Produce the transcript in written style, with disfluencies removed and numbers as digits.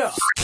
Hallelujah.